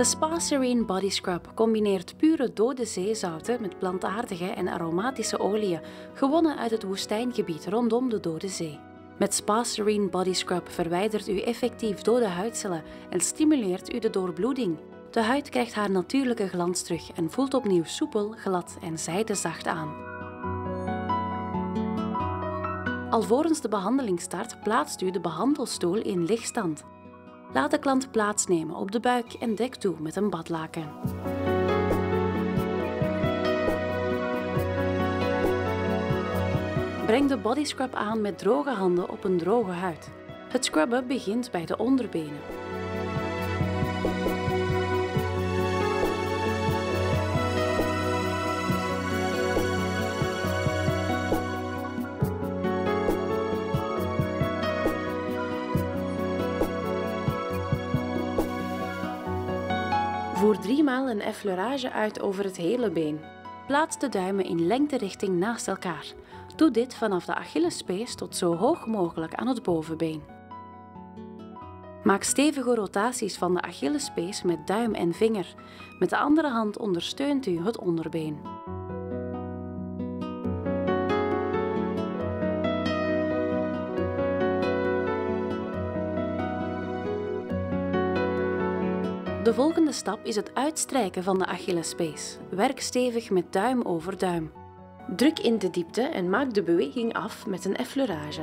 De Spa Serene Body Scrub combineert pure dode zeezouten met plantaardige en aromatische oliën, gewonnen uit het woestijngebied rondom de Dode Zee. Met Spa Serene Body Scrub verwijdert u effectief dode huidcellen en stimuleert u de doorbloeding. De huid krijgt haar natuurlijke glans terug en voelt opnieuw soepel, glad en zijdezacht aan. Alvorens de behandeling start, plaatst u de behandelstoel in lichtstand. Laat de klant plaatsnemen op de buik en dek toe met een badlaken. Breng de body scrub aan met droge handen op een droge huid. Het scrubben begint bij de onderbenen. Voer 3 maal een effleurage uit over het hele been. Plaats de duimen in lengterichting naast elkaar. Doe dit vanaf de Achillespees tot zo hoog mogelijk aan het bovenbeen. Maak stevige rotaties van de Achillespees met duim en vinger. Met de andere hand ondersteunt u het onderbeen. De volgende stap is het uitstrijken van de Achillespees. Werk stevig met duim over duim. Druk in de diepte en maak de beweging af met een effleurage.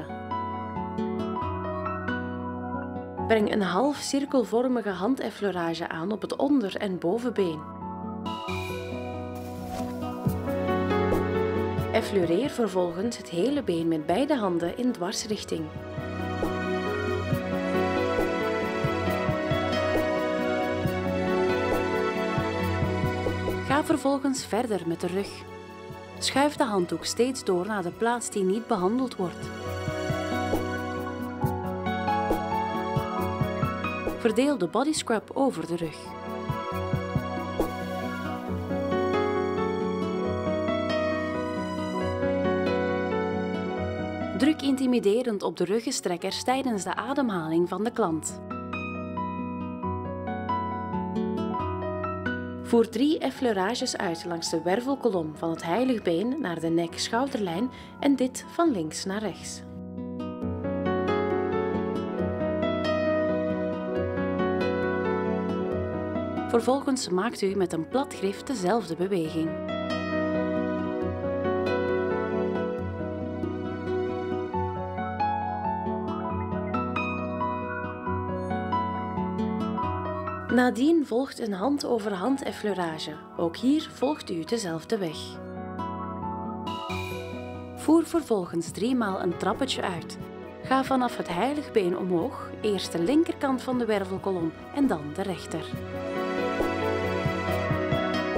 Breng een half cirkelvormige handeffleurage aan op het onder- en bovenbeen. Effleureer vervolgens het hele been met beide handen in dwarsrichting. Ga vervolgens verder met de rug. Schuif de handdoek steeds door naar de plaats die niet behandeld wordt. Verdeel de body scrub over de rug. Druk intimiderend op de ruggenstrekkers tijdens de ademhaling van de klant. Voer 3 effleurages uit langs de wervelkolom van het heiligbeen naar de nek-schouderlijn en dit van links naar rechts. Vervolgens maakt u met een platgriff dezelfde beweging. Nadien volgt een hand-over-hand effleurage. Ook hier volgt u dezelfde weg. Voer vervolgens 3 maal een trappetje uit. Ga vanaf het heiligbeen omhoog, eerst de linkerkant van de wervelkolom en dan de rechter.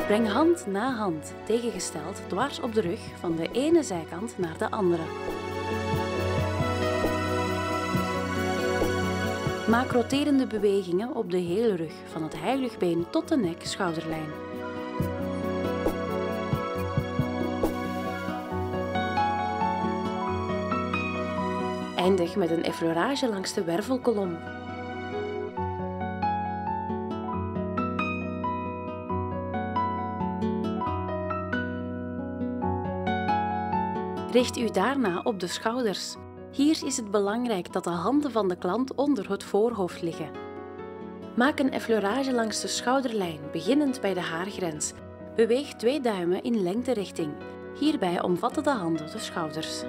Breng hand na hand, tegengesteld dwars op de rug, van de ene zijkant naar de andere. Maak roterende bewegingen op de hele rug, van het heiligbeen tot de nek-schouderlijn. Eindig met een effleurage langs de wervelkolom. Richt u daarna op de schouders. Hier is het belangrijk dat de handen van de klant onder het voorhoofd liggen. Maak een effleurage langs de schouderlijn, beginnend bij de haargrens. Beweeg 2 duimen in lengterichting. Hierbij omvatten de handen de schouders.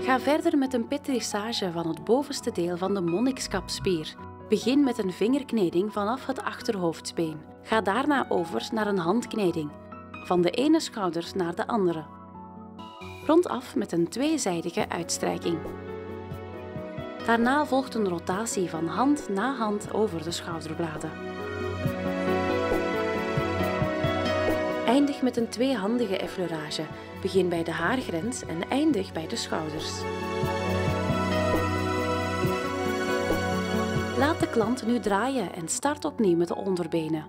Ga verder met een pétrissage van het bovenste deel van de monnikskapspier. Begin met een vingerkneding vanaf het achterhoofdsbeen. Ga daarna over naar een handkneding, van de ene schouder naar de andere. Rondaf met een 2-zijdige uitstrijking. Daarna volgt een rotatie van hand na hand over de schouderbladen. Eindig met een 2-handige effleurage. Begin bij de haargrens en eindig bij de schouders. Laat de klant nu draaien en start opnieuw met de onderbenen.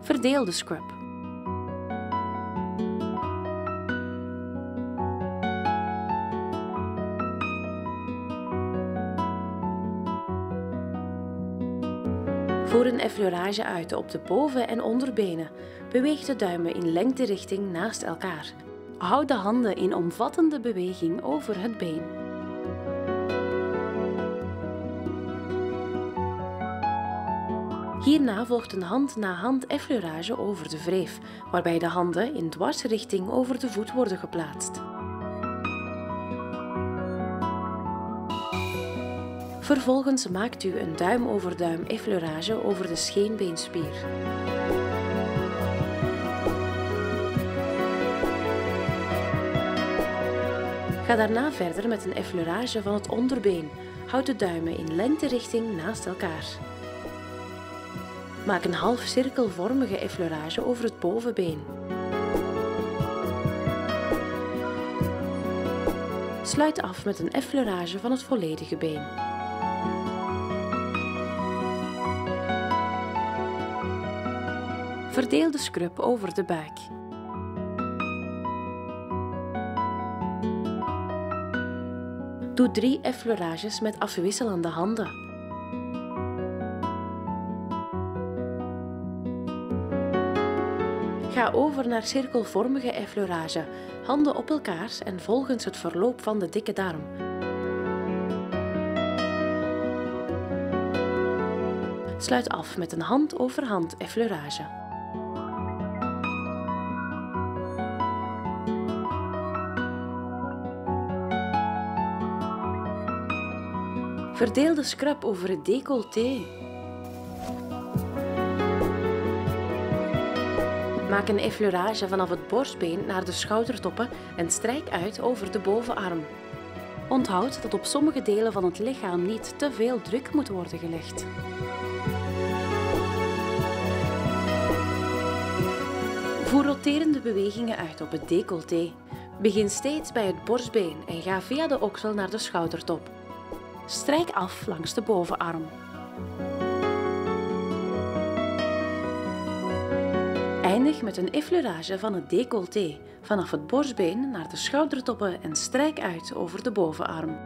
Verdeel de scrub. Voer een effleurage uit op de boven- en onderbenen. Beweeg de duimen in lengterichting naast elkaar. Houd de handen in omvattende beweging over het been. Hierna volgt een hand-na-hand effleurage over de wreef, waarbij de handen in dwarsrichting over de voet worden geplaatst. Vervolgens maakt u een duim-over-duim effleurage over de scheenbeenspier. Ga daarna verder met een effleurage van het onderbeen. Houd de duimen in lengterichting naast elkaar. Maak een half cirkelvormige effleurage over het bovenbeen. Sluit af met een effleurage van het volledige been. Verdeel de scrub over de buik. Doe 3 effleurages met afwisselende handen. Ga over naar cirkelvormige effleurage, handen op elkaar en volgens het verloop van de dikke darm. Sluit af met een hand-over-hand effleurage. Verdeel de scrub over het décolleté. Maak een effleurage vanaf het borstbeen naar de schoudertoppen en strijk uit over de bovenarm. Onthoud dat op sommige delen van het lichaam niet te veel druk moet worden gelegd. Voer roterende bewegingen uit op het décolleté. Begin steeds bij het borstbeen en ga via de oksel naar de schoudertop. Strijk af langs de bovenarm. Eindig met een effleurage van het décolleté, vanaf het borstbeen naar de schoudertoppen en strijk uit over de bovenarm.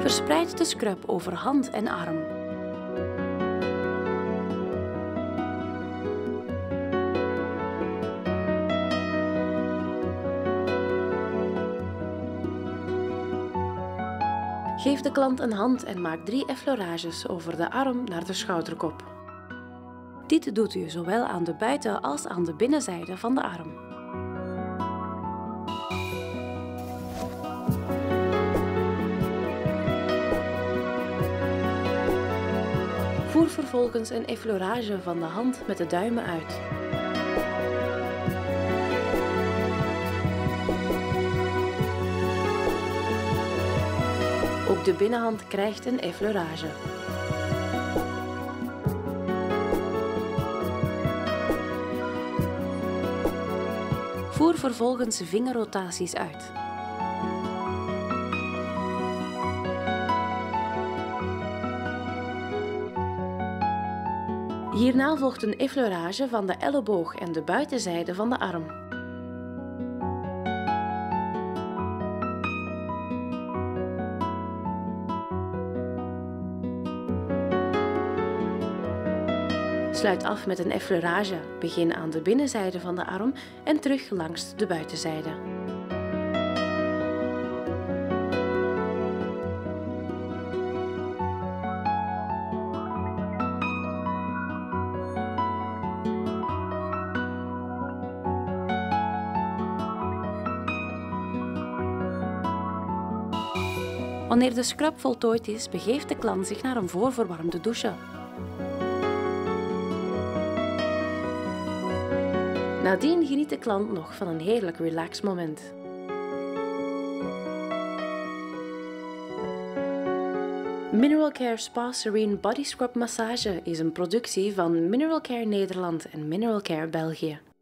Verspreid de scrub over hand en arm. Geef de klant een hand en maak 3 effleurages over de arm naar de schouderkop. Dit doet u zowel aan de buiten- als aan de binnenzijde van de arm. Voer vervolgens een effleurage van de hand met de duimen uit. Ook de binnenhand krijgt een effleurage. Voer vervolgens vingerrotaties uit. Hierna volgt een effleurage van de elleboog en de buitenzijde van de arm. Sluit af met een effleurage, begin aan de binnenzijde van de arm en terug langs de buitenzijde. Wanneer de scrub voltooid is, begeeft de klant zich naar een voorverwarmde douche. Nadien geniet de klant nog van een heerlijk relaxmoment. Mineral Care Spa Serene Body Scrub Massage is een productie van Mineral Care Nederland en Mineral Care België.